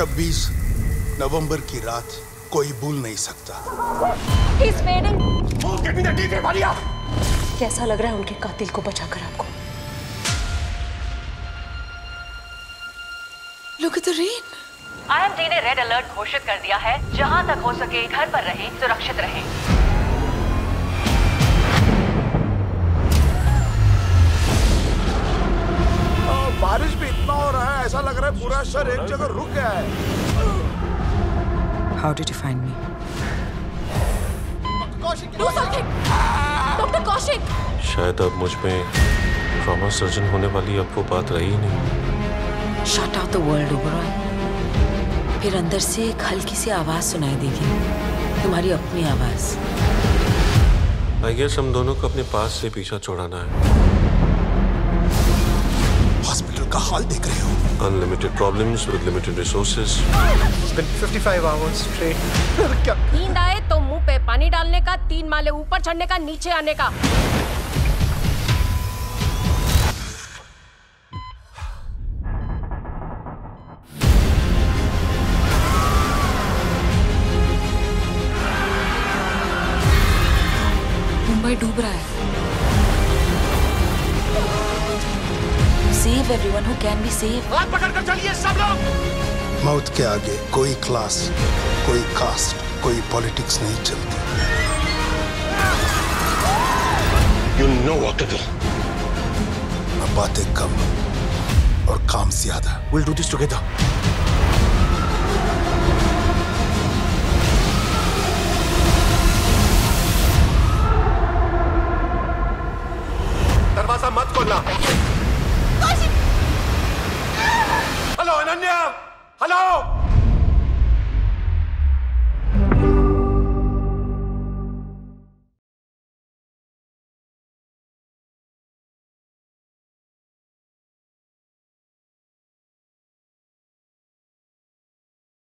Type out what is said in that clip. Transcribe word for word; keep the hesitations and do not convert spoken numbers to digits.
छब्बीस नवंबर की रात कोई भूल नहीं सकता। इस मैडम कैसा लग रहा है उनके कातिल को बचाकर आपको? Look at the rain. I M D ने रेड अलर्ट घोषित कर दिया है। जहां तक हो सके घर पर रहें, सुरक्षित रहें। बारिश भी इतना हो रहा है, ऐसा लग रहा है पूरा शहर एक जगह रुक गया है। How did you find me? Do something! Doctor Kaushik! शायद अब मुझ में ट्रॉमा सर्जन होने वाली अब वो बात रही नहीं। Shut out the world, Oberon. फिर अंदर से एक हल्की सी आवाज सुनाई देगी, तुम्हारी अपनी आवाज। I guess हम दोनों को अपने पास से पीछा छुड़ाना है। का हाल देख रहे हो। Unlimited problems with limited resources. It's been fifty-five hours straight. नींद आए तो मुंह पे पानी डालने का, तीन माले ऊपर चढ़ने का, नीचे आने का। मुंबई डूब रहा है। Save everyone who can be saved. हाथ पकड़कर चलिए सब लोग। मौत के आगे कोई क्लास, कोई कास्ट, कोई पॉलिटिक्स नहीं चलती। You know what to do. अब बातें कम और काम ज्यादा। We'll do this together. दरवाजा मत खोलना। Hello, Ananya! Hello!